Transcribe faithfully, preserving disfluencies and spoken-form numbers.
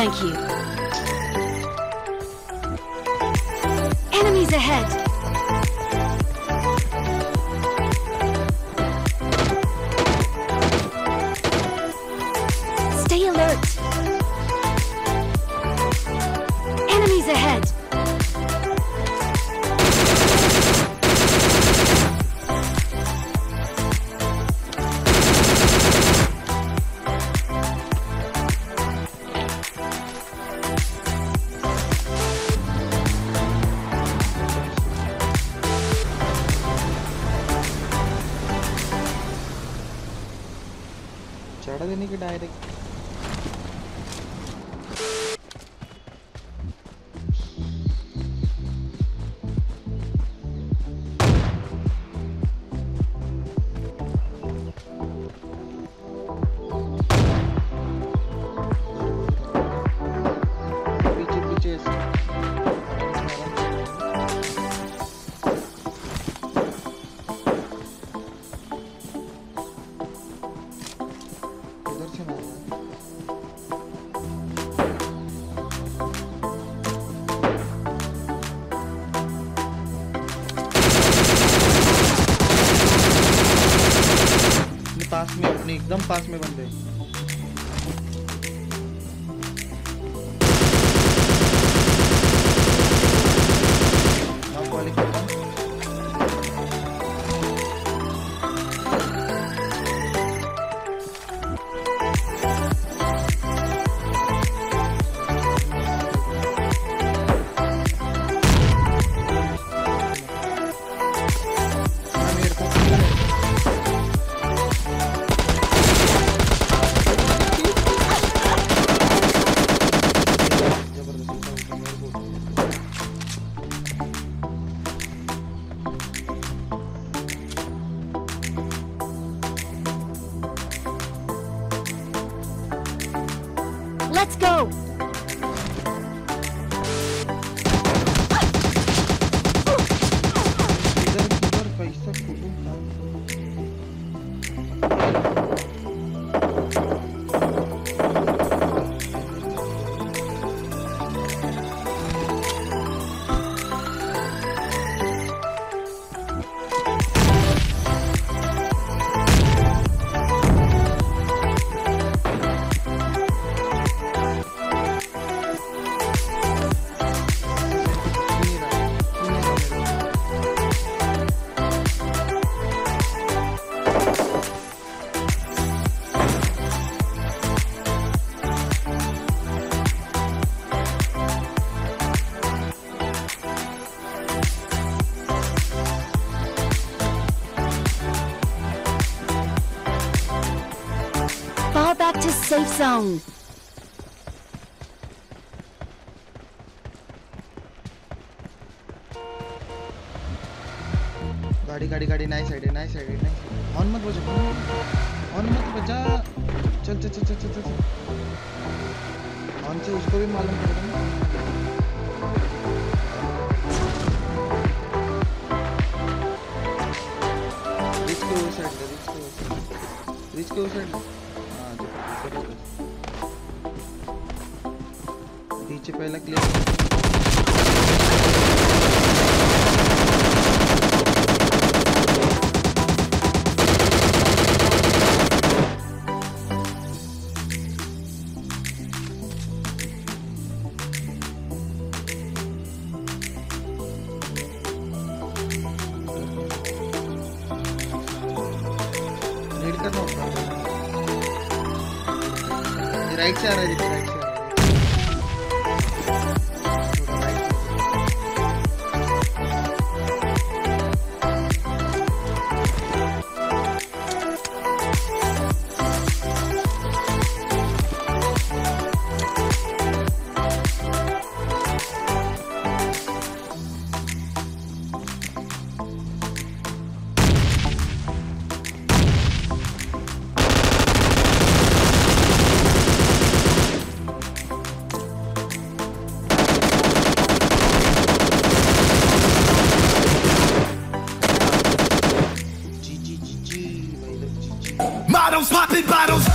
Thank you. Enemies ahead! एकदम पास में बंदे safe zone. गाड़ी गाड़ी गाड़ी nice idea nice idea nice on मत बजा ऑन मत बजा चल चल चल चल चल चल ऑन से उसको भी मालूम पड़ेगा bottles